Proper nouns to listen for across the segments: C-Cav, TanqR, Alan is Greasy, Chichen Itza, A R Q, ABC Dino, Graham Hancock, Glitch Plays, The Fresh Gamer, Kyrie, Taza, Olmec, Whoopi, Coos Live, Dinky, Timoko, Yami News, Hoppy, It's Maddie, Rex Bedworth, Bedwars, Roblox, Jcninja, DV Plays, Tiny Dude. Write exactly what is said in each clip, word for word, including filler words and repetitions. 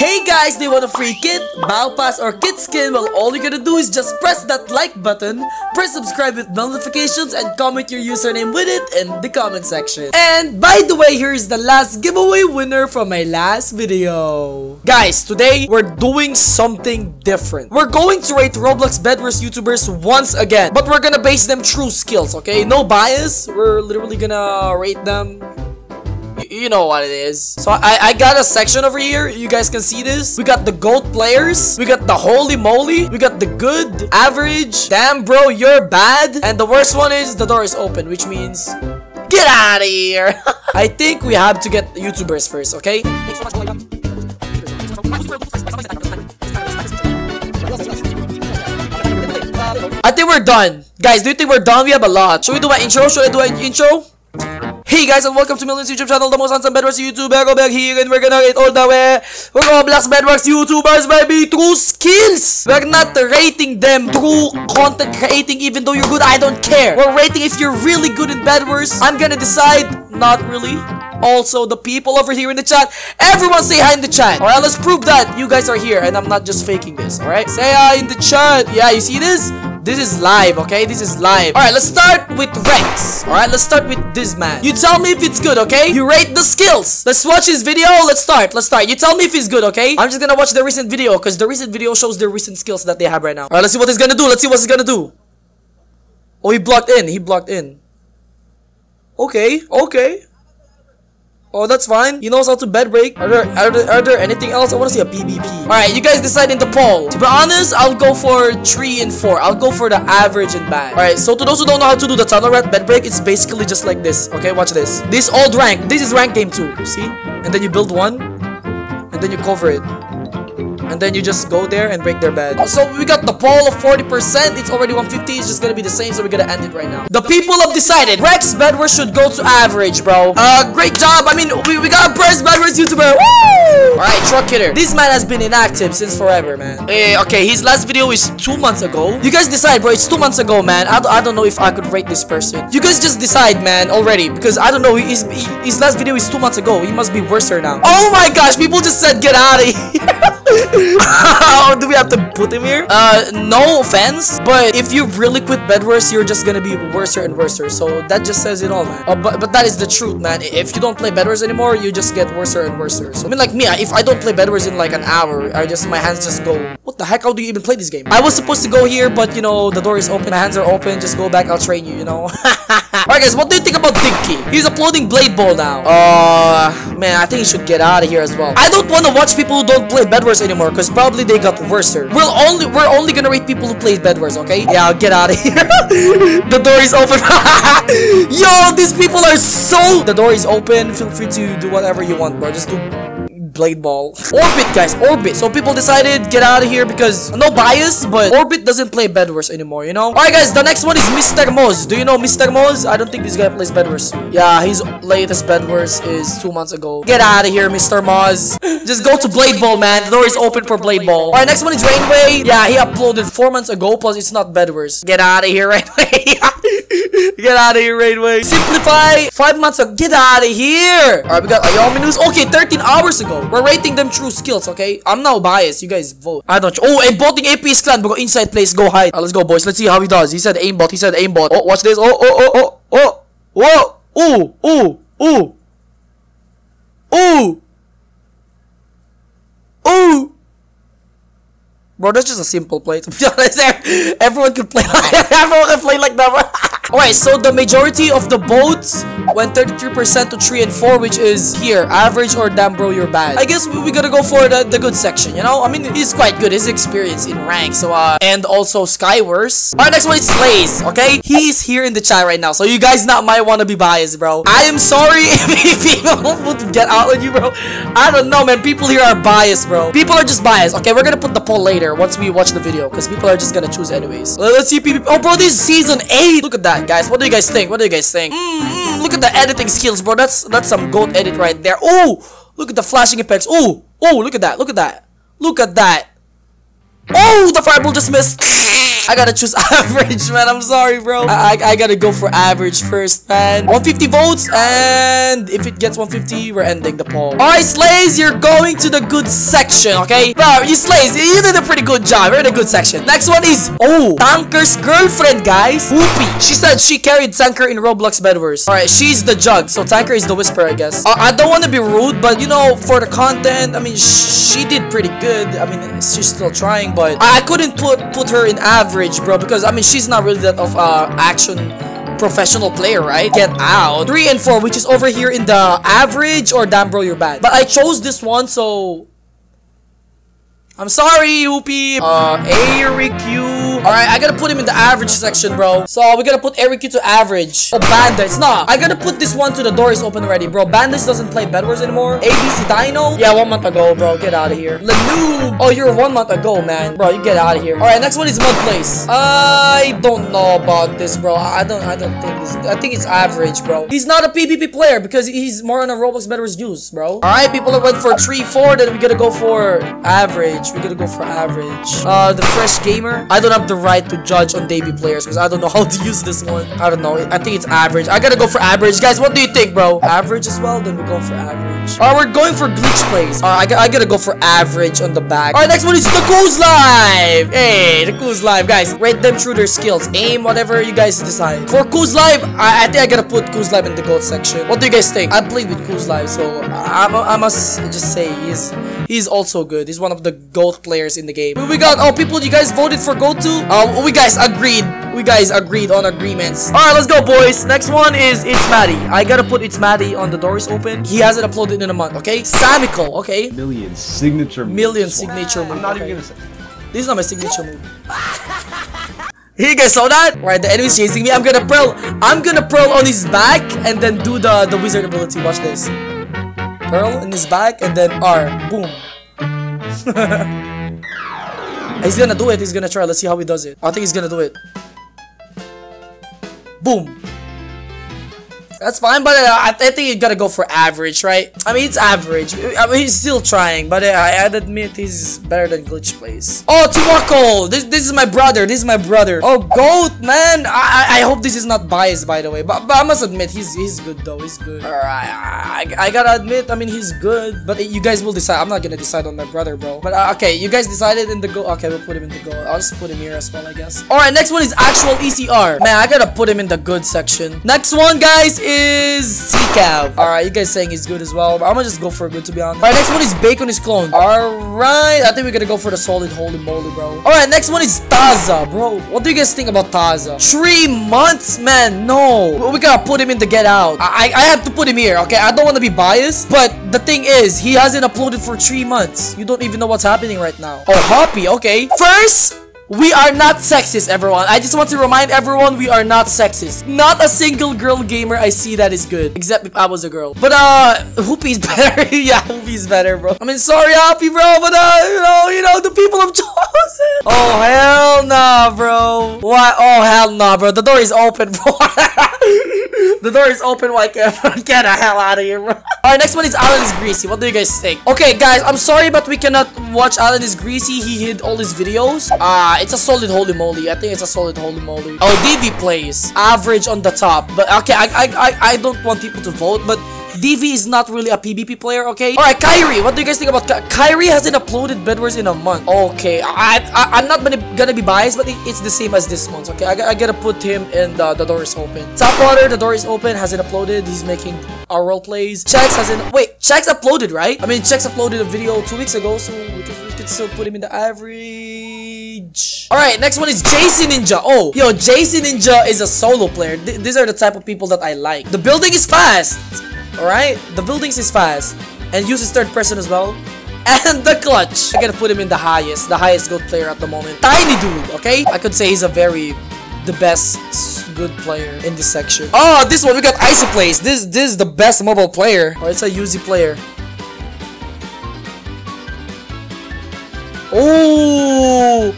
Hey guys, do you want a free kit, battle pass, or kit skin? Well, all you gotta do is just press that like button, press subscribe with notifications, and comment your username with it in the comment section. And by the way, here is the last giveaway winner from my last video. Guys, today we're doing something different. We're going to rate Roblox Bedwars YouTubers once again, but we're gonna base them true skills, okay? No bias, we're literally gonna rate them. You know what it is. So I, I got a section over here. You guys can see this. We got the GOAT players. We got the holy moly. We got the good, average, damn bro, you're bad. And the worst one is the door is open, which means get out of here. I think we have to get the YouTubers first, okay? I think we're done. Guys, do you think we're done? We have a lot. Should we do an intro? Should I do an intro? Hey guys, and welcome to Milyon's YouTube channel, the most handsome Bedwars YouTuber. Go back here, and we're gonna rate all the way Roblox Bedwars YouTubers, baby, through skills. We're not rating them through content creating, even though you're good, I don't care. We're rating if you're really good in Bedwars. I'm gonna decide, not really. Also, the people over here in the chat, everyone say hi in the chat. Alright, let's prove that you guys are here, and I'm not just faking this, alright? Say hi in the chat. Yeah, you see this? This is live, okay? This is live. Alright, let's start with Rex. Alright, let's start with this man. You tell me if it's good, okay? You rate the skills. Let's watch his video. Let's start. Let's start. You tell me if it's good, okay? I'm just gonna watch the recent video because the recent video shows the recent skills that they have right now. Alright, let's see what he's gonna do. Let's see what he's gonna do. Oh, he blocked in. He blocked in. Okay, okay. Oh, that's fine. He knows how to bed break. Are there, are there, are there anything else? I want to see a P V P. Alright, you guys decide in the poll. To be honest, I'll go for three and four. I'll go for the average and bad. Alright, so to those who don't know how to do the tunnel rat bed break, it's basically just like this. Okay, watch this. This old rank. This is rank game two. See? And then you build one. And then you cover it. And then you just go there and break their bed. So we got the poll of forty percent. It's already one fifty. It's just gonna be the same. So we're gonna end it right now. The people have decided Rex Bedworth should go to average, bro. Uh, great job. I mean, we, we got a first Bedworth YouTuber. Woo! Alright, truck hitter. This man has been inactive since forever, man. Hey, okay, his last video is two months ago. You guys decide, bro. It's two months ago, man. I, I don't know if I could rate this person. You guys just decide, man, already. Because I don't know. His, his last video is two months ago. He must be worse now. Oh my gosh, people just said get out of here. Do we have to put him here? Uh, no offense, but if you really quit Bedwars, you're just gonna be worser and worser. So that just says it all, man. Uh, but but that is the truth, man. If you don't play Bedwars anymore, you just get worser and worser. So I mean, like me, if I don't play Bedwars in like an hour, I just my hands just go. What the heck? How do you even play this game? I was supposed to go here, but you know the door is open. My hands are open. Just go back. I'll train you. You know. Alright, guys. What do you think about Dinky? He's uploading Blade Ball now. Uh, man, I think he should get out of here as well. I don't want to watch people who don't play Bedwars anymore. Because probably they got worser. We'll only we're only gonna rate people who play Bedwars, okay? Yeah, get out of here. The door is open. Yo, these people are so. The door is open. Feel free to do whatever you want, bro. Just do Blade Ball. Orbit, guys, Orbit. So people decided get out of here because no bias, but Orbit doesn't play Bedwars anymore, you know? Alright guys, the next one is Mister Moz. Do you know Mister Moz? I don't think this guy plays Bedwars. Yeah, his latest Bedwars is two months ago. Get out of here, Mister Moz. Just go to Blade Ball, man. The door is open for Blade Ball. Alright, next one is Rainway. Yeah, he uploaded four months ago, plus it's not Bedwars. Get out of here, Rainway. Get out of here, Rainway. Simplify. Five months ago. Get out of here. Alright, we got Yami News. Okay, thirteen hours ago. We're rating them true skills, okay? I'm now biased. You guys vote. I don't. Oh, aimbotting A P S clan. But go inside place. Go hide. Right, let's go, boys. Let's see how he does. He said aimbot. He said aimbot. Oh, watch this. Oh, oh, oh, oh, oh. Oh, oh, oh. Oh. Oh. Bro, that's just a simple play. To be honest, everyone can play like that. Everyone can play like that. Alright, so the majority of the votes went thirty-three percent to three and four, which is here. Average or damn bro, you're bad. I guess we, we gotta go for the, the good section, you know? I mean, he's quite good. His experience in rank, so uh, and also Skywars. Alright, next one is Slays, okay? He's here in the chat right now, so you guys not might wanna be biased, bro. I am sorry if people would get out on you, bro. I don't know, man. People here are biased, bro. People are just biased. Okay, we're gonna put the poll later. Once we watch the video, because people are just gonna choose anyways. Let's see P P P. Oh, bro, this is season eight. Look at that, guys. What do you guys think? What do you guys think? Mm-hmm. Look at the editing skills, bro. That's that's some goat edit right there. Oh, look at the flashing effects. Oh, oh, look at that. Look at that. Look at that. Oh, the fireball just missed. I gotta choose average, man. I'm sorry, bro. I, I, I gotta go for average first, man. one hundred fifty votes, and if it gets one hundred fifty, we're ending the poll. Alright, Slays, you're going to the good section, okay? Bro, you Slays, you did a pretty good job. You're in a good section. Next one is, oh, TanqR's girlfriend, guys. Whoopi. She said she carried TanqR in Roblox Bedwars. Alright, she's the jug, so TanqR is the whisper, I guess. Uh, I don't want to be rude, but you know, for the content, I mean, she did pretty good. I mean, she's still trying, but I couldn't put put her in average, bro, because I mean, she's not really that of uh action professional player, right? Get out. Three and four, which is over here in the average or damn, bro, you're bad. But I chose this one, so I'm sorry, Whoopi. Uh, A R Q. Alright, I gotta put him in the average section, bro. So, we gotta put A R Q to average. Oh, Bandits. Nah, I gotta put this one to the door is open already, bro. Bandits doesn't play Bedwars anymore. A B C Dino. Yeah, one month ago, bro. Get out of here. Lenoob. Oh, you're one month ago, man. Bro, you get out of here. Alright, next one is Mud Place. I don't know about this, bro. I don't I don't think this. I think it's average, bro. He's not a PvP player because he's more on a Roblox Bedwars use, bro. Alright, people that went for three four, then we gotta go for average. We gotta go for average. Uh, The Fresh Gamer. I don't have the right to judge on debut players because I don't know how to use this one. I don't know. I think it's average. I gotta go for average. Guys, what do you think, bro? Average as well? Then we're going for average. Alright, we're going for Glitch Plays. Alright, I, I gotta go for average on the back. Alright, next one is the Coos Live. Hey, the Coos Live, guys. Rate them through their skills. Aim, whatever you guys decide. For Coos Live, I, I think I gotta put Coos Live in the gold section. What do you guys think? I played with Coos Live, so I, I, I must just say he's, he's also good. He's one of the gold players in the game. We got, oh, people, you guys voted for gold too? Uh, we guys agreed. We guys agreed on agreements. Alright, let's go, boys. Next one is It's Maddie. I gotta put It's Maddie on the door is open. He hasn't uploaded in a month, okay? Samico, okay? Million signature move. Million signature move. I'm not okay. even gonna say. This is not my signature move. You guys saw that? Right, the enemy's chasing me. I'm gonna pearl. I'm gonna pearl on his back and then do the, the wizard ability. Watch this. Pearl in his back and then R. Boom. He's gonna do it. He's gonna try. Let's see how he does it. I think he's gonna do it. Boom. That's fine, but uh, I, th I think you gotta go for average, right? I mean, it's average. I mean, he's still trying, but uh, I admit he's better than Glitch Plays. Oh, Timoko! This this is my brother. This is my brother. Oh, goat, man. I I hope this is not biased, by the way. But but I must admit he's he's good though. He's good. Alright, I, I gotta admit. I mean, he's good. But you guys will decide. I'm not gonna decide on my brother, bro. But uh, okay, you guys decided in the goal. Okay, we'll put him in the goal. I'll just put him here as well, I guess. Alright, next one is Actual E C R. Man, I gotta put him in the good section. Next one, guys, is C-Cav. Alright, you guys saying he's good as well. I'm gonna just go for good, to be honest. Alright, next one is Bacon is Clone. Alright, I think we're gonna go for the solid holy moly, bro. Alright, next one is Taza, bro. What do you guys think about Taza? Three months? Man, no. We gotta put him in the get out. I, I have to put him here, okay? I don't want to be biased, but the thing is, he hasn't uploaded for three months. You don't even know what's happening right now. Oh, Hoppy, okay. First, we are not sexist, everyone. I just want to remind everyone we are not sexist. Not a single girl gamer I see that is good. Except if I was a girl. But, uh, Whoopi's better. Yeah, Whoopi's better, bro. I mean, sorry, Hoppy, bro, but, uh, you know, you know, the people have chosen. Oh, hell nah, bro. Why? Oh, hell nah, bro. The door is open, bro. The door is open, like, uh, get the hell out of here, bro. Alright, next one is Alan is Greasy. What do you guys think? Okay, guys, I'm sorry, but we cannot watch Alan is Greasy. He hid all his videos. Ah, uh, it's a solid holy moly. I think it's a solid holy moly. Oh, D V plays. Average on the top. But, okay, I, I, I, I don't want people to vote, but D V is not really a PvP player, okay? Alright, Kyrie. What do you guys think about Ky Kyrie hasn't uploaded Bedwars in a month. Okay, I, I, I'm not gonna, gonna be biased, but it, it's the same as this month, okay? I, I gotta put him in the, the door is open. Top water, the door is open, hasn't uploaded. He's making our role plays. Chex hasn't... Wait, Chex uploaded, right? I mean, Chex uploaded a video two weeks ago, so we could, we could still put him in the average. Alright, next one is Jcninja. Oh, yo, Jcninja is a solo player. Th these are the type of people that I like. The building is fast. Alright, the buildings is fast and uses third person as well. And the clutch. I gotta put him in the highest, the highest gold player at the moment. Tiny Dude, okay? I could say he's a very, the best good player in this section. Oh, this one, we got Iso Plays. This, this is the best mobile player. Or it's a U Z player. Oh,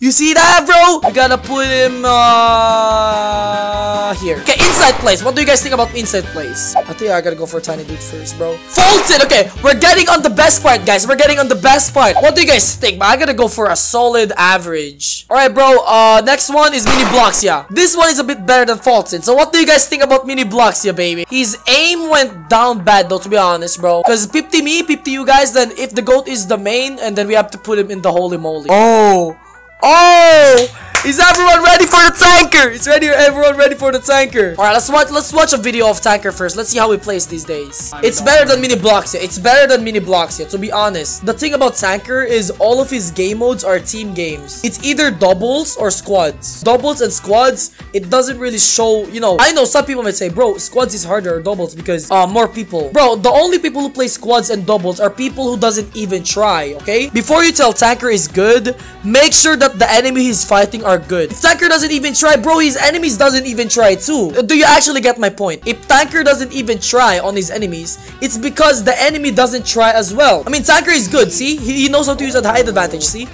You see that, bro? We gotta put him uh, here. Okay, inside plays. What do you guys think about inside plays? I think I gotta go for Tiny Dude first, bro. Foltyn. Okay, we're getting on the best part, guys. We're getting on the best part. What do you guys think? I gotta go for a solid average. All right, bro. Uh, next one is Minibloxia. This one is a bit better than Foltyn. So what do you guys think about Minibloxia, baby? His aim went down bad, though, to be honest, bro. Cause fifty me, fifty you guys. Then if the goat is the main, and then we have to put him in the holy moly. Oh. Oh, is everyone ready for the TanqR? Is ready? Everyone ready for the TanqR? All right, let's watch. Let's watch a video of TanqR first. Let's see how he plays these days. It's better than Minibloxia. It's better than Minibloxia. To be honest, the thing about TanqR is all of his game modes are team games. It's either doubles or squads. Doubles and squads, it doesn't really show. You know, I know some people might say, bro, squads is harder or doubles because uh more people. Bro, the only people who play squads and doubles are people who doesn't even try. Okay, before you tell TanqR is good, make sure that the enemy he's fighting are good. If TanqR doesn't even try, bro, his enemies doesn't even try too. Do you actually get my point? If TanqR doesn't even try on his enemies, it's because the enemy doesn't try as well. I mean, TanqR is good, see? He, he knows how to use a height advantage, see?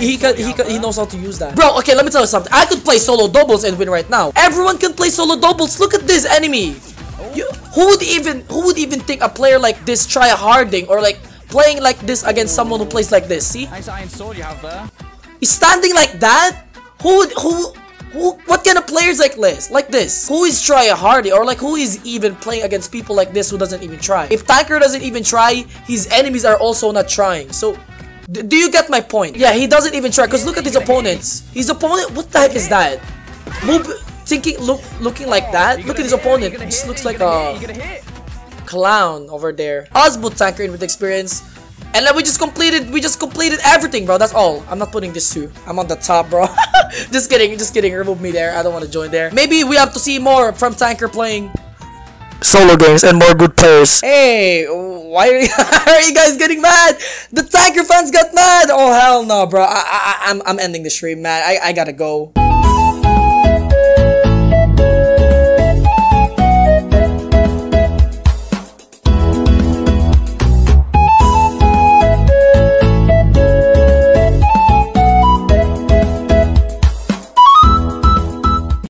He, he, can, he, can, he knows how to use that. Bro, okay, let me tell you something. I could play solo doubles and win right now. Everyone can play solo doubles. Look at this enemy. You, who would even, who would even think a player like this try harding or like playing like this against someone who plays like this, see? Nice iron sword you have there. He's standing like that? Who, who, who, what kind of players like this, like this? Who is tryhardy or like who is even playing against people like this who doesn't even try? If TanqR doesn't even try, his enemies are also not trying. So, d do you get my point? Yeah, he doesn't even try because look at his opponents. His opponent, what the heck is that? Loop, thinking, look, looking like that? Look at his opponent, it just looks like a clown over there. Osmo TanqR in with experience. And then we just completed, we just completed everything, bro. That's all. I'm not putting this too. I'm on the top, bro. Just kidding, just kidding. Remove me there. I don't want to join there. Maybe we have to see more from TanqR playing solo games and more good players. Hey, why are you, are you guys getting mad? The TanqR fans got mad. Oh, hell no, bro. I, I, I'm, I'm ending the stream, man. I, I gotta go.